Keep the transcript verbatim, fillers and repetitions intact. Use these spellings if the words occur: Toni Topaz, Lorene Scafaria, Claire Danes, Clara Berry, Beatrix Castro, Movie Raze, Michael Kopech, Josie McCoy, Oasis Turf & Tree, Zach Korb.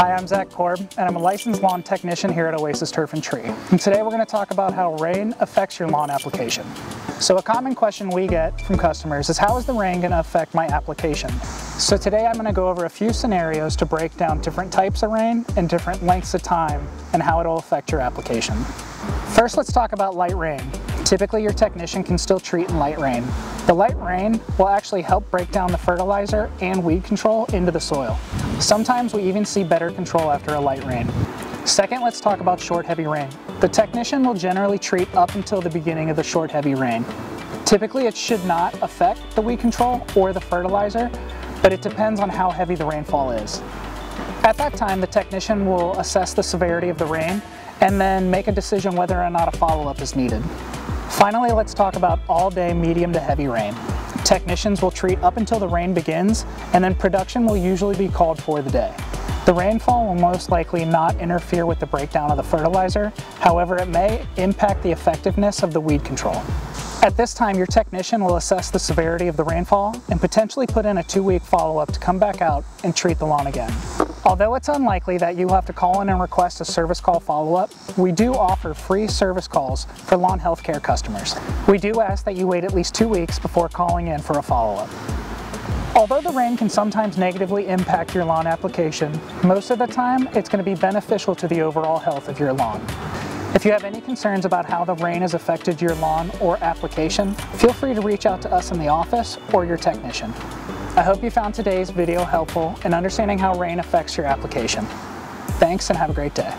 Hi, I'm Zach Korb, and I'm a licensed lawn technician here at Oasis Turf and Tree. And today we're going to talk about how rain affects your lawn application. So a common question we get from customers is, how is the rain going to affect my application? So today I'm going to go over a few scenarios to break down different types of rain and different lengths of time and how it'll affect your application. First, let's talk about light rain. Typically, your technician can still treat in light rain. The light rain will actually help break down the fertilizer and weed control into the soil. Sometimes we even see better control after a light rain. Second, let's talk about short, heavy rain. The technician will generally treat up until the beginning of the short, heavy rain. Typically, it should not affect the weed control or the fertilizer, but it depends on how heavy the rainfall is. At that time, the technician will assess the severity of the rain and then make a decision whether or not a follow-up is needed. Finally, let's talk about all-day medium to heavy rain. Technicians will treat up until the rain begins, and then production will usually be called for the day. The rainfall will most likely not interfere with the breakdown of the fertilizer. However, it may impact the effectiveness of the weed control. At this time, your technician will assess the severity of the rainfall and potentially put in a two-week follow-up to come back out and treat the lawn again. Although it's unlikely that you will have to call in and request a service call follow-up, we do offer free service calls for lawn health care customers. We do ask that you wait at least two weeks before calling in for a follow-up. Although the rain can sometimes negatively impact your lawn application, most of the time it's going to be beneficial to the overall health of your lawn. If you have any concerns about how the rain has affected your lawn or application, feel free to reach out to us in the office or your technician. I hope you found today's video helpful in understanding how rain affects your application. Thanks, and have a great day.